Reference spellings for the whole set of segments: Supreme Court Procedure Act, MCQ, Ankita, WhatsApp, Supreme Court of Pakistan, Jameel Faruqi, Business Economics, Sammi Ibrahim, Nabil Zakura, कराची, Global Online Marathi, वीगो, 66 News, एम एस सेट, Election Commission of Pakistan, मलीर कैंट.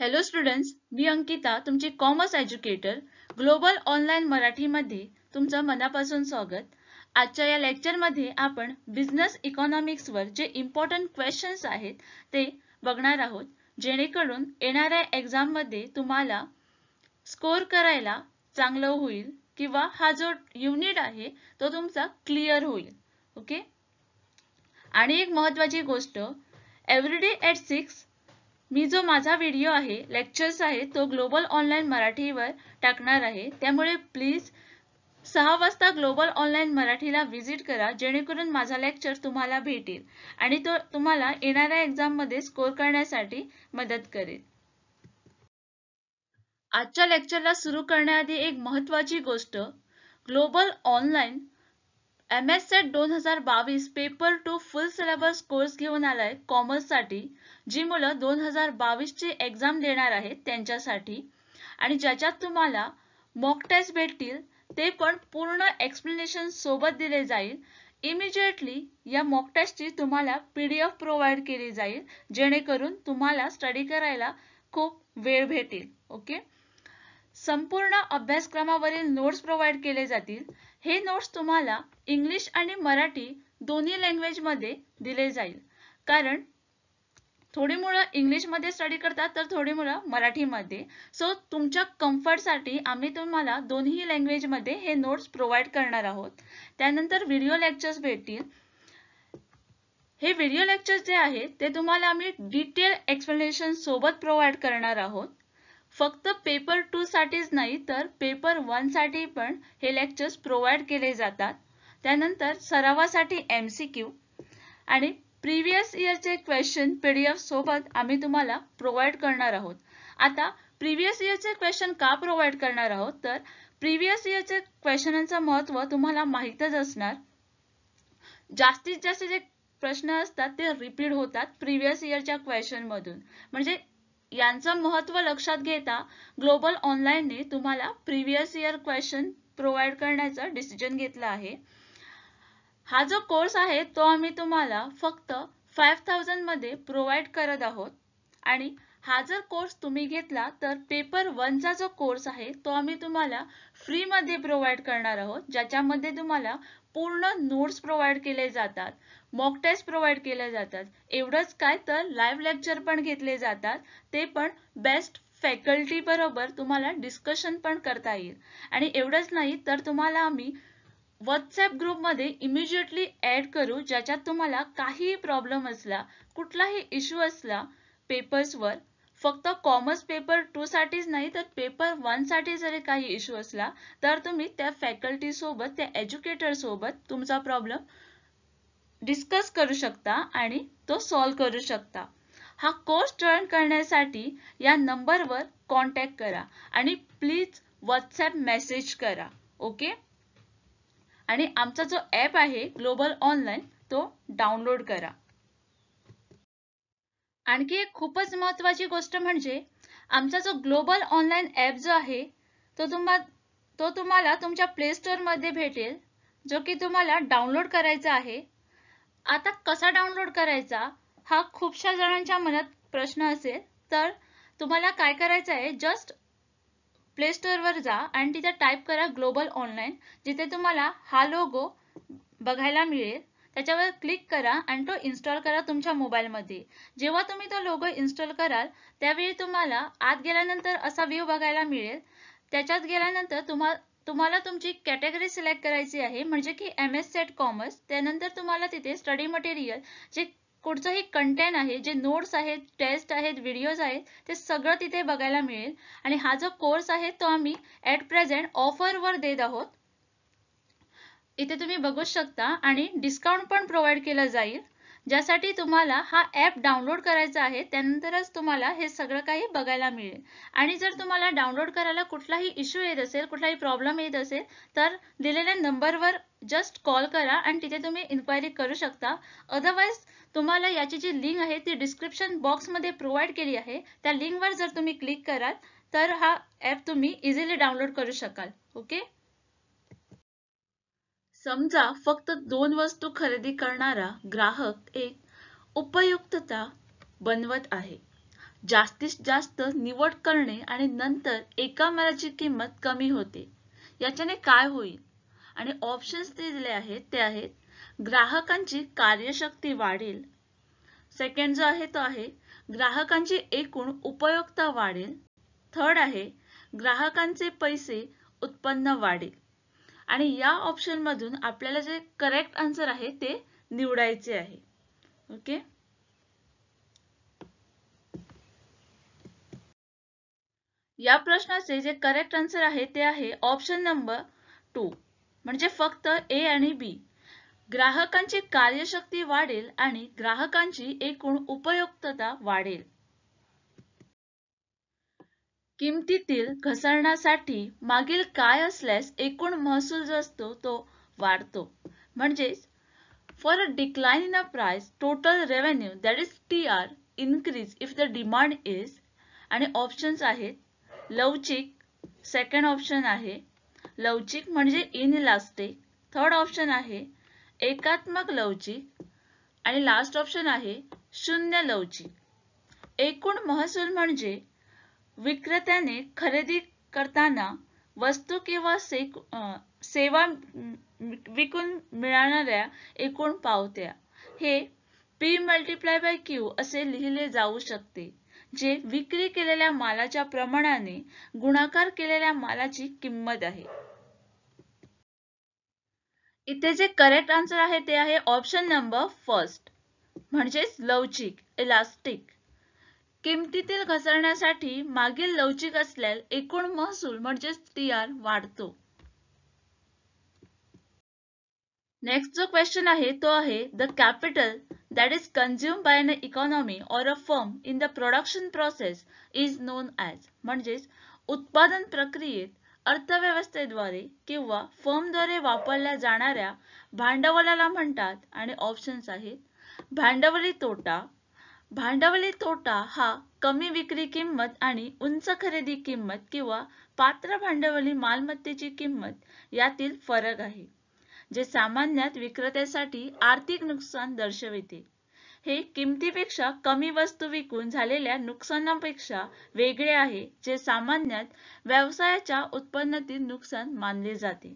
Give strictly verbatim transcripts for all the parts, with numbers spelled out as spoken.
Hello students, मी अंकिता, तुमची commerce educator. Global online Marathi मध्ये तुमचं मनापासून स्वागत. आजच्या या लेक्चर मध्ये आपण बिझनेस इकॉनॉमिक्स वर जे इम्पॉर्टंट क्वेश्चन्स आहेत ते बघणार आहोत, जेणेकरून येणाऱ्या एग्जाम मध्ये तुम्हाला स्कोर करायला चांगलं होईल किंवा हा जो युनिट आहे तो तुमचा क्लियर होईल. ओके. आणि एक महत्त्वाची गोष्ट, एव्हरीडे ॲट सिक्स मी जो माझा व्हिडिओ आहे, लेक्चर्स आहे, तो ग्लोबल ऑनलाइन मराठीवर टाकणार आहे. त्यामुळे प्लीज सहा वाजता ग्लोबल ऑनलाइन मराठीला व्हिजिट करा, जेणेकरून माझा लेक्चर तुम्हाला भेटेल आणि तो तुम्हाला येणाऱ्या एक्झाम मध्ये स्कोर करण्यासाठी मदत करेल. आजच्या लेक्चरला सुरू करण्याआधी एक महत्त्वाची गोष्ट, global online एम एस सेट दोन हजार बावीस paper two full syllabus course घेऊन आलाय कॉमर्ससाठी, जी मुलं दोन हजार बावीस ची एक्झाम देणार आहेत त्यांच्यासाठी, आणि ज्याच्यात तुम्हाला मॉक टेस्ट भेटतील ते पण पूर्ण एक्सप्लेनेशन सोबत दिले जाईल. इमिजिएटली या मॉक टेस्टची तुम्हाला पीडीएफ प्रोव्हाइड केली जाईल, जेणेकरून तुम्हाला स्टडी करायला खूप वेळ भेटेल. ओके. संपूर्ण अभ्यासक्रमावरील नोट्स प्रोव्हाइड केले जातील. हे नोट्स तुम्हाला इंग्लिश आणि मराठी दोन्ही लँग्वेजमध्ये दिले जाईल, कारण थोडी मुलं इंग्लिशमध्ये स्टडी करतात तर थोडी मुलं मराठीमध्ये. सो तुमच्या कम्फर्टसाठी आम्ही तुम्हाला दोन्ही लँग्वेजमध्ये हे नोट्स प्रोव्हाइड करणार आहोत. त्यानंतर व्हिडिओ लेक्चर्स भेटतील. हे व्हिडिओ लेक्चर्स जे आहेत ते तुम्हाला आम्ही डिटेल एक्सप्लेनेशन सोबत प्रोव्हाइड करणार आहोत. फक्त पेपर टू साठीच नाही तर पेपर वन साठी पण हे लेक्चर्स प्रोव्हाइड केले जातात. त्यानंतर सरावासाठी एम सी क्यू आणि प्रिव्हियस इयरचे क्वेश्चन पीडीएफ सोबत आम्ही तुम्हाला प्रोव्हाइड करणार आहोत. आता प्रिव्हियस इयरचे क्वेश्चन का प्रोव्हाइड करणार आहोत, तर प्रिव्हियस इयरचे क्वेश्चनांचं महत्त्व तुम्हाला माहीतच असणार. जास्तीत जास्त जे प्रश्न असतात ते रिपीट होतात प्रिव्हियस इयरच्या क्वेश्चनमधून, म्हणजे यांचं महत्त्व लक्षात घेता ग्लोबल ऑनलाईनने तुम्हाला प्रिव्हियस इयर क्वेश्चन प्रोव्हाइड करण्याचा डिसिजन घेतला आहे. हा जो कोर्स आहे तो आम्ही तुम्हाला फक्त फाईव्ह थाउजंडमध्ये प्रोव्हाइड करत आहोत, आणि हा जर कोर्स तुम्ही घेतला तर पेपर वनचा जो कोर्स आहे तो आम्ही तुम्हाला फ्रीमध्ये प्रोव्हाइड करणार आहोत, ज्याच्यामध्ये तुम्हाला पूर्ण नोट्स प्रोव्हाइड केले जातात, मॉक टेस्ट प्रोव्हाइड केले जातात. एवढंच काय तर लाईव्ह लेक्चर पण घेतले जातात, ते पण बेस्ट फॅकल्टी बरोबर तुम्हाला डिस्कशन पण करता येईल. आणि एवढंच नाही तर तुम्हाला आम्ही व्हॉट्सॲप ग्रुपमध्ये इमिजिएटली ॲड करू, ज्याच्यात तुम्हाला काहीही प्रॉब्लेम असला, कुठलाही इश्यू असला पेपर्सवर, फक्त कॉमर्स पेपर टू साठीच नाही तर पेपर वन साठी जरी काही इश्यू असला तर तुम्ही त्या फॅकल्टी सोबत, त्या एज्युकेटर सोबत तुमचा प्रॉब्लेम डिस्कस करू शकता आणि तो सॉल्व करू शकता. हा कोर्स जॉईन करण्यासाठी या नंबरवर कॉन्टॅक्ट करा आणि प्लीज व्हॉट्सॲप मेसेज करा. ओके. आणि आमचा जो ॲप आहे ग्लोबल ऑनलाईन तो डाउनलोड करा. आणखी एक खूपच महत्त्वाची गोष्ट म्हणजे आमचा जो ग्लोबल ऑनलाईन ॲप जो आहे तो तुम्हा तो तुम्हाला तुमच्या प्ले स्टोअरमध्ये भेटेल, जो की तुम्हाला डाउनलोड करायचा आहे. आता कसा डाउनलोड करायचा हा खूपशा जणांच्या मनात प्रश्न असेल, तर तुम्हाला काय करायचं आहे, जस्ट प्ले स्टोअरवर जा आणि तिथे टाईप करा ग्लोबल ऑनलाईन. जिथे तुम्हाला हा लोगो बघायला मिळेल त्याच्यावर क्लिक करा आणि तो इन्स्टॉल करा तुमच्या मोबाईलमध्ये. जेव्हा तुम्ही तो लोगो इन्स्टॉल कराल त्यावेळी तुम्हाला आत गेल्यानंतर असा व्ह्यू बघायला मिळेल. त्याच्यात गेल्यानंतर तुम्हाला तुम्हाला तुमची कॅटेगरी सिलेक्ट करायची आहे, म्हणजे की एम एस सेट कॉमर्स. त्यानंतर तुम्हाला तिथे स्टडी मटेरियल, जे कुठचंही कंटेंट आहे, जे नोट्स आहेत, टेस्ट आहेत, व्हिडिओज आहेत, ते सगळं तिथे बघायला मिळेल. आणि हा जो कोर्स आहे तो आम्ही ॲट प्रेझेंट ऑफरवर देत आहोत, इथे तुम्ही बघू शकता. आणि डिस्काउंट पण प्रोव्हाइड केलं जाईल, ज्यासाठी तुम्हाला हा ॲप डाउनलोड करायचा आहे, त्यानंतरच तुम्हाला हे सगळं काही बघायला मिळेल. आणि जर तुम्हाला डाउनलोड करायला कुठलाही इश्यू येत असेल, कुठलाही प्रॉब्लेम येत असेल, तर दिलेल्या नंबरवर जस्ट कॉल करा आणि तिथे तुम्ही इन्क्वायरी करू शकता. अदरवाईज तुम्हाला याची जी लिंक आहे ती डिस्क्रिप्शन बॉक्समध्ये प्रोव्हाइड केली आहे, त्या लिंकवर जर तुम्ही क्लिक कराल तर हा ॲप तुम्ही इझिली डाउनलोड करू शकाल. ओके. समजा फक्त दोन वस्तू खरेदी करणारा ग्राहक एक उपयुक्तता बनवत आहे, जास्तीत जास्त निवड करणे आणि नंतर एका मालाची किंमत कमी होते। याच्याने काय होईल? आणि ऑप्शन्स दिले आहेत ते आहेत ग्राहकांची कार्यशक्ती वाढेल, सेकंड जो आहे तो आहे ग्राहकांची एकूण उपयोगिता वाढेल, थर्ड आहे ग्राहकांचे पैसे उत्पन्न वाढेल। आणि या ऑप्शन मधून आपल्याला जे करेक्ट आंसर आहे ते निवडायचे आहे। ओके, या प्रश्नाचे जे करेक्ट आंसर आहे ते आहे ऑप्शन नंबर टू, म्हणजे फक्त ए आणि बी, ग्राहकांची कार्यशक्ती वाढेल आणि ग्राहकांची एकूण उपयुक्तता वाढेल। किमतीतील घसरण्यासाठी मागील काय असल्यास एकूण महसूल जो असतो तो वाढतो, म्हणजे for a decline in a price total revenue that is T R increase if the demand is, आणि ऑप्शन्स आहेत लवचिक, सेकंड ऑप्शन आहे लवचिक म्हणजे इनइलास्टिक, थर्ड ऑप्शन आहे एकात्मक लवचिक, आणि लास्ट ऑप्शन आहे शून्य लवचिक। एकूण महसूल म्हणजे विक्रेत्याने खरेदी करताना वस्तू किंवा सेवा विकून मिळणाऱ्या एकूण पावत्या हे पी मल्टिप्लाय बाय क्यू असे लिहिले जाऊ शकते, जे विक्री केलेल्या मालाच्या प्रमाणाने गुणाकार केलेल्या मालाची किंमत आहे। इथे जे करेक्ट आन्सर आहे ते आहे ऑप्शन नंबर फर्स्ट, म्हणजेच लवचिक, इलास्टिक। किमतीतील घसरण्यासाठी मागील लवचिक असल्यास एकूण महसूल म्हणजेच टीआर वाढतो। नेक्स्ट जो क्वेश्चन आहे तो आहे the capital that is consume by an economy or a firm in the production process is known as, म्हणजेच उत्पादन प्रक्रियेत अर्थव्यवस्थेद्वारे किंवा फर्मद्वारे वापरल्या जाणाऱ्या भांडवलाला म्हणतात। आणि ऑप्शन्स आहेत भांडवली तोटा, भांडवली तोटा हा कमी विक्री किंमत आणि उंच खरेदी किंमत किंवा पात्र भांडवली मालमत्तेची किंमत यातील फरक आहे, जे सामान्यत विक्रेत्यासाठी आर्थिक नुकसान दर्शविते। हे किमतीपेक्षा कमी वस्तू विकून झालेल्या नुकसानापेक्षा वेगळे आहे, जे सामान्यत व्यवसायाच्या उत्पन्नातील नुकसान मानले जाते।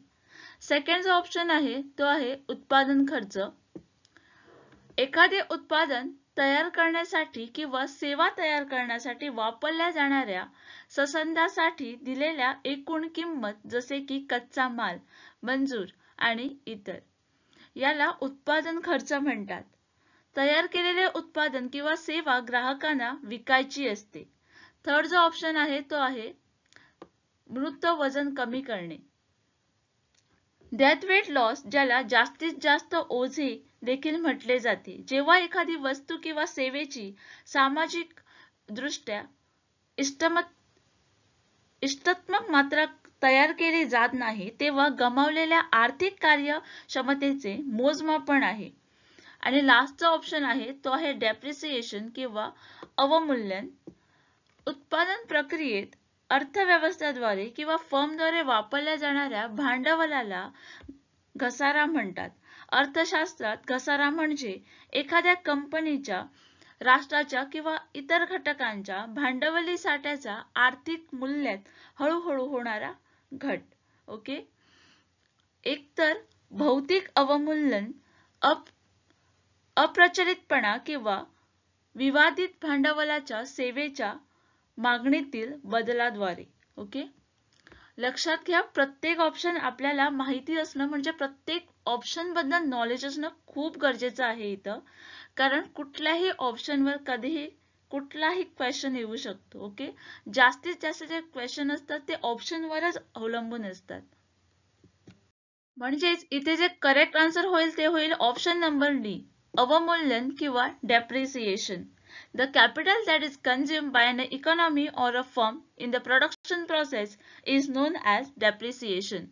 सेकंड जो ऑप्शन आहे तो आहे उत्पादन खर्च, एखादे उत्पादन तयार करण्यासाठी किंवा सेवा तयार करण्यासाठी वापरल्या जाणाऱ्या संसाधनासाठी दिलेल्या एकूण किंमत, जसे की कच्चा माल, मंजूर आणि इतर, याला उत्पादन खर्च म्हणतात। तयार केलेले उत्पादन किंवा सेवा ग्राहकांना विकायची असते। थर्ड जो ऑप्शन आहे तो आहे मृत वजन कमी करणे, डेथ वेट लॉस, ज्याला जास्तीत जास्त ओझे देखील म्हटले जाते, जेव्हा एखादी वस्तू किंवा सेवेची सामाजिक दृष्ट्या इष्टात्मक मात्रा तयार केली जात नाही तेव्हा गमावलेल्या आर्थिक कार्यक्षमतेचे मोजमापन आहे। आणि लास्टचा ऑप्शन आहे तो आहे डेप्रिसिएशन किंवा अवमूल्यन, उत्पादन प्रक्रियेत अर्थव्यवस्थेद्वारे किंवा फर्मद्वारे वापरल्या जाणाऱ्या भांडवलाला घसारा म्हणतात। अर्थशास्त्रात घसारा म्हणजे एखाद्या कंपनीच्या, राष्ट्राच्या किंवा इतर घटकांच्या भांडवली साठ्याचा आर्थिक मूल्यात हळूहळू होणारा घट। ओके, एकतर भौतिक अवमूल्यन, अप अप्रचलितपणा किंवा विवादित भांडवलाच्या सेवेच्या मागणीतील बदलाद्वारे। ओके, लक्षात घ्या प्रत्येक ऑप्शन आपल्याला माहिती असणं म्हणजे प्रत्येक ऑप्शन बद्दल नॉलेज असणं खूप गरजेचं आहे इथं, कारण कुठल्याही ऑप्शनवर कधीही कुठलाही क्वेश्चन येऊ शकतो। ओके, जास्तीत जास्त जे क्वेश्चन असतात ते ऑप्शनवरच अवलंबून असतात, म्हणजेच इथे जे करेक्ट आन्सर होईल ते होईल ऑप्शन नंबर डी, अवमूल्यन किंवा depreciation. The capital that is consumed by an economy or a firm in the production process is known as depreciation.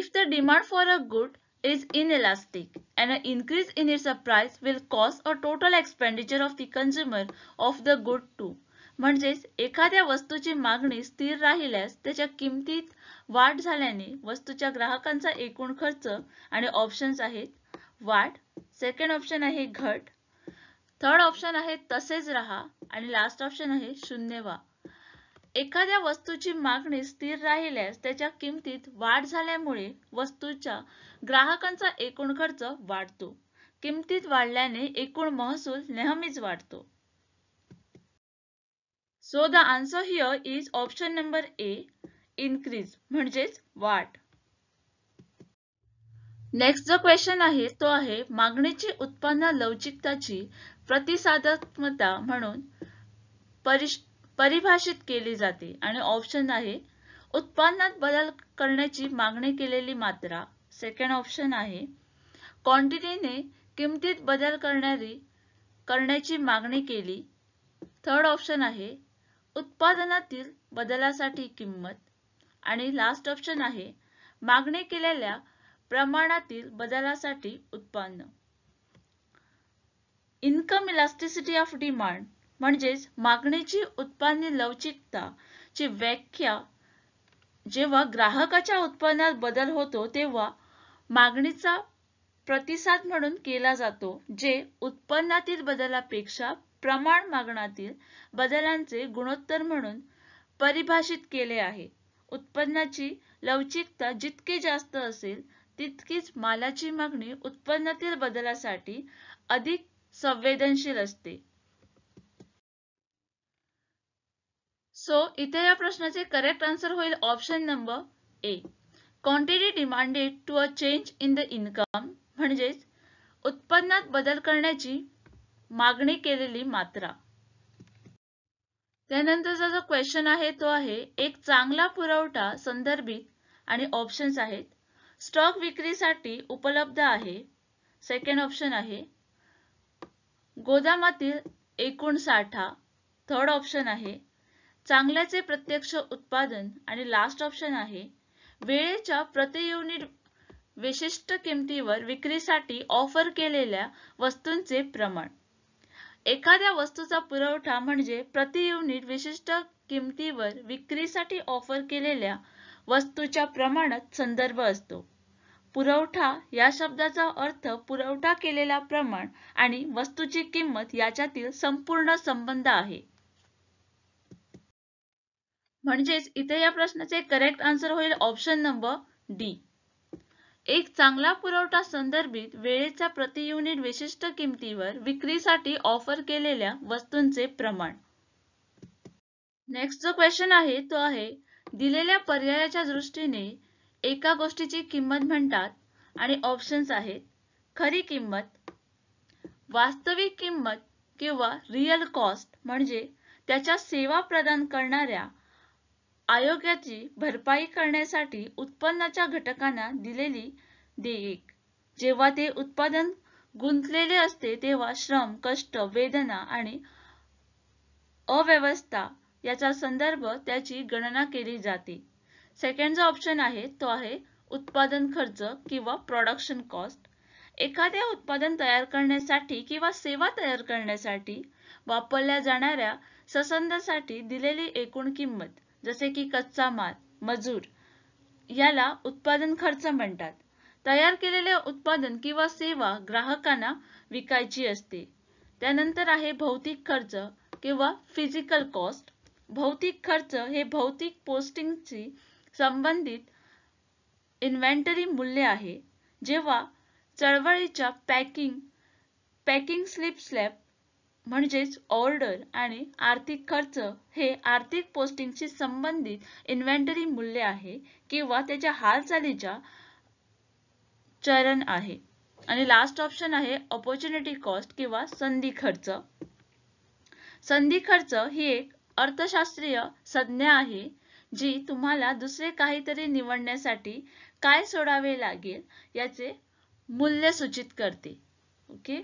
If the demand for a good is inelastic, an increase in its price will cause a total expenditure of the consumer of the good too. म्हणजेच एखाद्या वस्तूची मागणी स्थिर राहिल्यास त्याच्या किमतीत वाढ झाल्याने वस्तूच्या ग्राहकांचा एकूण खर्च, आणि ऑप्शन्स आहेत वाढ, सेकंड ऑप्शन आहे घट, थर्ड ऑप्शन आहे तसेच राहा आणि लास्ट ऑप्शन आहे शून्य व्हा. एखाद्या वस्तूची मागणी स्थिर राहिल्यास त्याच्या किमतीत वाढ झाल्यामुळे वस्तूच्या ग्राहकांचा एकूण खर्च वाढतो. किमतीत वाढल्याने एकूण महसूल नेहमीच वाढतो. So the answer here is option number A increase म्हणजेच वाढ. नेक्स्ट जो क्वेश्चन आहे तो आहे मागणीची उत्पन्न लवचिकताची प्रतिसादात्मकता म्हणून परिभाषित केली जाते आणि ऑप्शन आहे उत्पन्नात बदल करण्याची मागणी केलेली मात्रा, सेकंड ऑप्शन आहे क्वांटिटीने किमतीत बदल करणारी करण्याची मागणी केली, थर्ड ऑप्शन आहे उत्पादनातील बदलासाठी किंमत आणि लास्ट ऑप्शन आहे मागणी केलेल्या प्रमाणातील बदलासाठी उत्पन्न. इनकम इलास्टिसिटी ऑफ डिमांड म्हणजेच मागणीची उत्पन्न लवचिकता ची व्याख्या जेव्हा ग्राहकाच्या उत्पन्नात बदल होतो तेव्हा मागणीचा प्रतिसाद म्हणून केला जातो, जे उत्पन्नातील बदलापेक्षा प्रमाण मागणातील बदलांचे गुणोत्तर म्हणून परिभाषित केले आहे. उत्पन्नाची लवचिकता जितकी जास्त असेल तितकीच मालाची मागणी उत्पन्नातील बदलासाठी अधिक संवेदनशील असते. सो so, इथे या प्रश्नाचे करेक्ट आन्सर होईल option number A quantity demanded to a change in the income म्हणजेच उत्पन्नात बदल करण्याची मागणी केलेली मात्रा. त्यानंतरचा जो क्वेश्चन आहे तो आहे एक चांगला पुरवठा संदर्भित आणि ऑप्शन्स आहेत स्टॉक विक्रीसाठी उपलब्ध आहे, सेकंड ऑप्शन आहे गोदामातील एकूण साठा, थर्ड ऑप्शन आहे चांगल्याचे प्रत्यक्ष उत्पादन आणि लास्ट ऑप्शन आहे वेळेच्या प्रति युनिट विशिष्ट किमतीवर विक्रीसाठी ऑफर केलेल्या वस्तूंचे प्रमाण. एखाद्या वस्तूचा पुरवठा म्हणजे प्रति युनिट विशिष्ट किमतीवर विक्रीसाठी ऑफर केलेल्या वस्तूच्या प्रमाणात संदर्भ असतो. पुरवठा या शब्दाचा अर्थ पुरवठा केलेला प्रमाण आणि वस्तूची किंमत याच्यातील संपूर्ण संबंध आहे. म्हणजेच इथे या प्रश्नाचे करेक्ट आन्सर होईल ऑप्शन नंबर डी. एक चांगला पुरवठा संदर्भित वेळेच्या प्रति युनिट विशिष्ट किमतीवर विक्रीसाठी ऑफर केलेल्या वस्तूंचे प्रमाण. नेक्स्ट जो क्वेश्चन आहे तो आहे दिलेल्या पर्यायाच्या दृष्टीने एका गोष्टीची किंमत म्हणतात आणि ऑप्शन्स आहेत खरी किंमत, वास्तविक किंमत किंवा रिअल कॉस्ट म्हणजे त्याच्या सेवा प्रदान करणाऱ्या आयोगाची भरपाई करण्यासाठी उत्पन्नाच्या घटकांना दिलेली देयक. जेव्हा ते उत्पादन गुंतलेले असते तेव्हा श्रम, कष्ट, वेदना आणि अव्यवस्था याचा संदर्भ त्याची गणना केली जाते. सेकंड जो ऑप्शन आहे तो आहे उत्पादन खर्च किंवा प्रोडक्शन कॉस्ट. एखाद्या उत्पादन तयार करण्यासाठी किंवा सेवा तयार करण्यासाठी वापरल्या जाणाऱ्या संसाधनांसाठी दिलेली एकूण किंमत जसे की कच्चा माल, मजूर याला उत्पादन खर्च म्हणतात. तयार केलेले उत्पादन किंवा सेवा ग्राहकांना विकायची असते. त्यानंतर आहे भौतिक खर्च किंवा फिजिकल कॉस्ट. भौतिक खर्च हे भौतिक पोस्टिंगशी संबंधित इन्व्हेंटरी मूल्य आहे. जेव्हा चळवळीच्या पॅकिंग पॅकिंग स्लिप स्लॅब म्हणजेच ऑर्डर आणि आर्थिक खर्च हे आर्थिक पोस्टिंगशी संबंधित इन्व्हेंटरी मूल्य आहे किंवा त्याच्या हालचालीचा चरण आहे. आणि लास्ट ऑप्शन आहे ऑपॉर्च्युनिटी कॉस्ट किंवा संधी खर्च. संधी खर्च ही एक अर्थशास्त्रीय संज्ञा आहे जी तुम्हाला दुसरे काहीतरी निवडण्यासाठी काय सोडावे लागेल याचे मूल्य सूचित करते. ओके,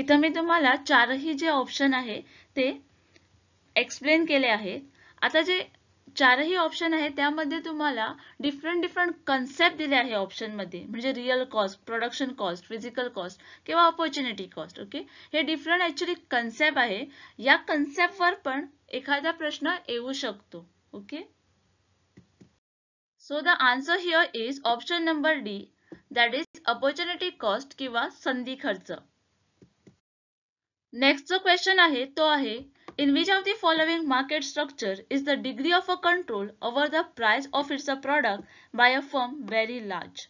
इथं मी तुम्हाला चारही जे ऑप्शन आहे ते एक्सप्लेन केले आहेत. आता जे चारही ऑप्शन आहे त्यामध्ये तुम्हाला डिफरंट डिफरंट कन्सेप्ट दिले आहे ऑप्शनमध्ये म्हणजे real cost, production cost, physical cost किंवा ऑपॉर्च्युनिटी कॉस्ट. ओके, हे डिफरंट ॲक्च्युली कन्सेप्ट आहे. या कन्सेप्टवर पण एखादा प्रश्न येऊ शकतो. Okay, so the answer here is option number D that is opportunity cost किंवा संधी खर्च. नेक्स्ट जो क्वेश्चन आहे तो आहे in which of the following market structure is the degree of a control over the price of its a product by a firm very large.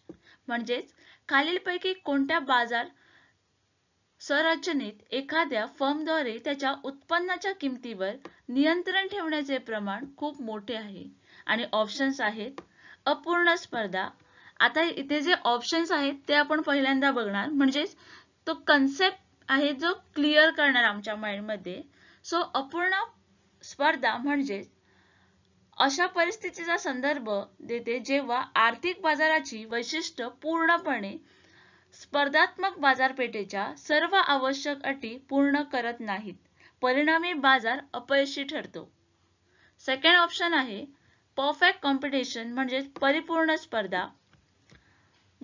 म्हणजेच खालीलपैकी कोणत्या बाजार संरचनेत एखाद्या फर्मद्वारे त्याच्या उत्पन्नाच्या किमतीवर नियंत्रण ठेवण्याचे प्रमाण खूप मोठे आहे। आणि ऑप्शन्स आहेत अपूर्ण स्पर्धा। आता इथे जे ऑप्शन्स आहेत ते आपण पहिल्यांदा बघणार, म्हणजेच तो कन्सेप्ट आहे जो क्लियर करणार आमच्या माइंड मध्ये। सो अपूर्ण स्पर्धा म्हणजे अशा परिस्थितीचा संदर्भ देते जेव्हा आर्थिक बाजाराची वैशिष्ट्य पूर्णपणे स्पर्धात्मक बाजारपेठेच्या सर्व आवश्यक अटी पूर्ण करत नाहीत, परिणामी बाजार अपयशी ठरतो। सेकंड ऑप्शन आहे परफेक्ट कॉम्पिटिशन म्हणजे परिपूर्ण स्पर्धा।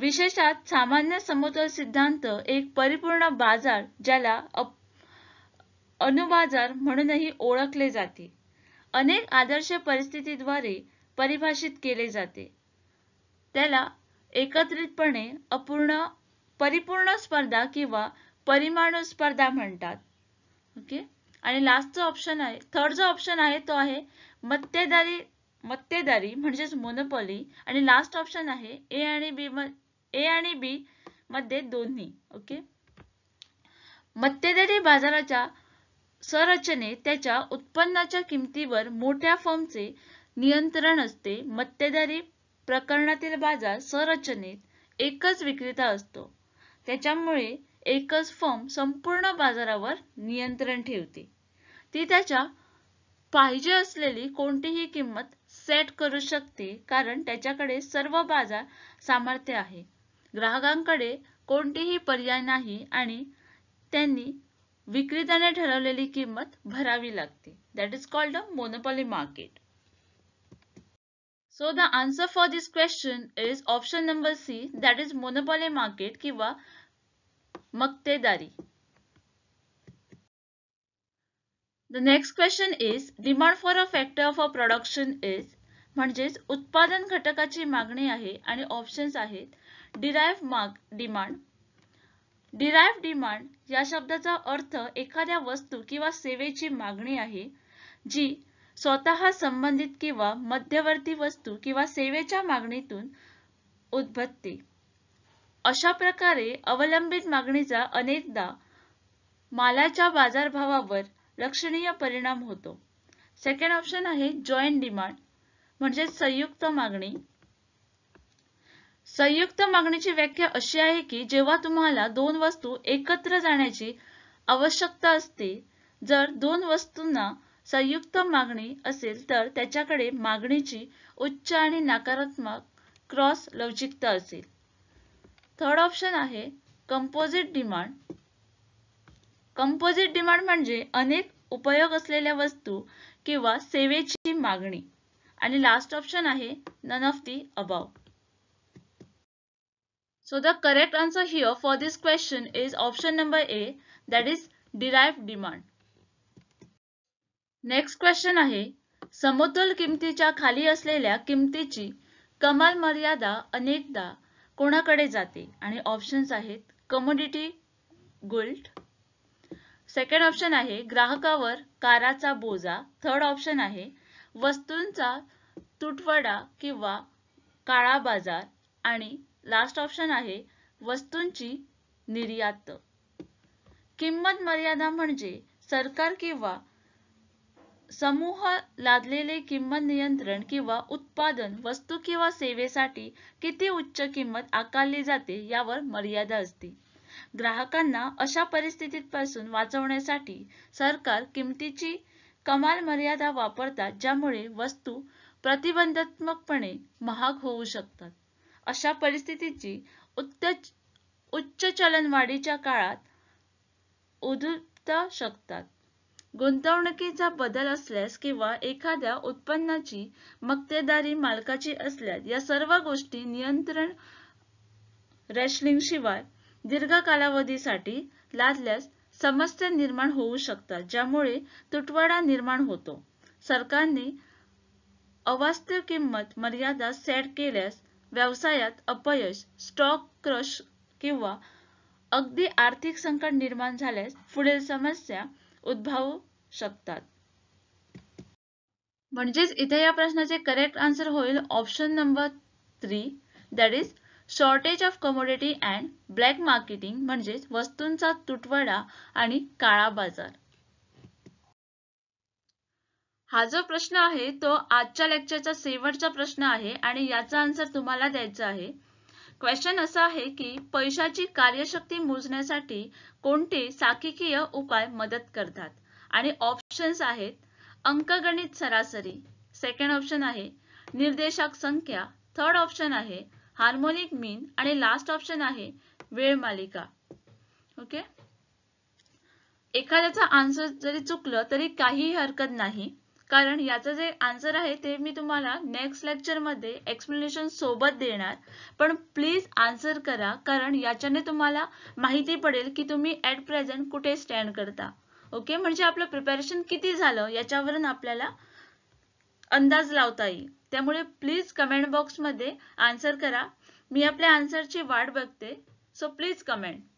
विशेषतः सामान्य समतोल सिद्धांत एक परिपूर्ण बाजार ज्याला अनुबाजार म्हणूनही ओळखले जाते अनेक आदर्श परिस्थितीद्वारे परिभाषित केले जाते, त्याला एकत्रितपणे अपूर्ण परिपूर्ण स्पर्धा किंवा परिमाणू स्पर्धा म्हणतात। ओके, आणि लास्टचं ऑप्शन आहे थर्ड जो ऑप्शन आहे तो आहे मक्तेदारी मक्तेदारी म्हणजेच मोनोपॉली। आणि लास्ट ऑप्शन आहे ए आणि बी ए आणि बी मध्ये दोन्ही। ओके, मक्तेदारी बाजाराच्या संरचने त्याच्या उत्पन्नाच्या किमतीवर मोठ्या फर्मचे नियंत्रण असते। मक्तेदारी प्रकरणातील बाजार संरचनेत एकच विक्रेता असतो, त्याच्यामुळे एकच फर्म संपूर्ण बाजारावर नियंत्रण ठेवते। ती त्याच्या पाहिजे असलेली कोणतीही किंमत सेट करू शकते कारण त्याच्याकडे सर्व बाजार सामर्थ्य आहे। ग्राहकांकडे कोणतेही पर्याय नाही आणि त्यांनी विक्रेत्याने ठरवलेली किंमत भरावी लागते। That is called a monopoly market. So the answer for this question is option number C, that is monopoly market किंवा मक्तेदारी। The next question is demand for a factor of a production is म्हणजेच उत्पादन घटकाची मागणी आहे। आणि options आहेत derive demand. Derive demand या शब्दाचा अर्थ एखाद्या वस्तू किंवा सेवेची मागणी आहे जी स्वतः संबंधित किंवा मध्यवर्ती वस्तू किंवा सेवेच्या मागणीतून उद्भवते। अशा प्रकारे अवलंबित मागणीचा अनेकदा मालाच्या बाजारभावावर लक्षणीय परिणाम होतो। सेकंड ऑप्शन आहे जॉईंट डिमांड म्हणजे संयुक्त मागणी। संयुक्त मागणीची व्याख्या अशी आहे की जेव्हा तुम्हाला दोन वस्तू एकत्र जाण्याची आवश्यकता असते, जर दोन वस्तूंना संयुक्त मागणी असेल तर त्याच्याकडे मागणीची उच्च आणि नकारात्मक क्रॉस लवचिकता असेल। थर्ड ऑप्शन आहे कंपोजिट डिमांड। कंपोजिट डिमांड म्हणजे अनेक उपयोग असलेल्या वस्तू किंवा सेवेची मागणी। आणि लास्ट ऑप्शन आहे none of the above. So the correct answer here for this question is option number A, that is derive demand. Next question आहे समतोल किमतीच्या खाली असलेल्या किमतीची कमाल मर्यादा अनेकदा कोणाकडे जाते। आणि ऑप्शन्स आहेत कमोडिटी गुल्ट। सेकंड ऑप्शन आहे ग्राहकावर कराचा बोजा। थर्ड ऑप्शन आहे वस्तूंचा तुटवडा किंवा काळा बाजार। आणि लास्ट ऑप्शन आहे वस्तूंची निर्यात। किंमत मर्यादा म्हणजे सरकार किंवा समूह लादलेले किंमत नियंत्रण किंवा उत्पादन वस्तू किंवा सेवेसाठी किती उच्च किंमत आकारली जाते यावर मर्यादा असते। ग्राहकांना अशा परिस्थितीपासून वाचवण्यासाठी सरकार किमतीची कमाल मर्यादा वापरतात ज्यामुळे वस्तू प्रतिबंधात्मकपणे महाग होऊ शकतात। अशा परिस्थितीची उच्च उच्च चलनवाढीच्या काळात उद्भवू शकतात। गुंतवणुकीचा बदल असल्यास किंवा एखाद्या उत्पन्नाची मक्तेदारी मालकाची असल्यास या सर्व गोष्टी नियंत्रण रेशलिंगशिवाय दीर्घ कालावधीसाठी लादल्यास समस्या निर्माण होऊ शकतात ज्यामुळे तुटवडा निर्माण होतो। सरकारने अवास्तव किंमत मर्यादा सेट केल्यास व्यवसायात अपयश, स्टॉक क्रश किंवा अगदी आर्थिक संकट निर्माण झाल्यास पुढील समस्या उद्भवू शकतात. म्हणजेच इथे या प्रश्नाचे करेक्ट आन्सर होईल option number three, that is shortage of commodity and black marketing, म्हणजेच वस्तूंचा तुटवडा आणि काळा बाजार. हा जो प्रश्न आहे तो आजच्या लेक्चरचा शेवटचा प्रश्न आहे आणि याचा आन्सर तुम्हाला द्यायचा आहे. क्वेश्चन असा आहे की पैशाची कार्यशक्ती मोजण्यासाठी कोणते सांख्यिकीय उपाय मदत करतात, आणि ऑप्शन्स आहेत अंकगणित सरासरी, सेकंड ऑप्शन आहे निर्देशक संख्या, थर्ड ऑप्शन आहे हार्मोनिक मीन आणि लास्ट ऑप्शन आहे वेळ मालिका. ओके, एखाद्याचा आन्सर जरी चुकलं तरी काहीही हरकत नाही, कारण याचं जे आन्सर आहे ते मी तुम्हाला नेक्स्ट लेक्चर मध्ये एक्सप्लेनेशन सोबत देणार. पण प्लीज आन्सर करा, कारण याच्याने तुम्हाला माहिती पडेल की तुम्ही ॲट प्रेझेंट कुठे स्टँड करता. ओके, म्हणजे आपलं प्रिपरेशन किती झालं याच्यावरून आपल्याला अंदाज लावता येईल. त्यामुळे प्लीज कमेंट बॉक्समध्ये आन्सर करा. मी आपल्या आन्सरची वाट बघते. So please comment.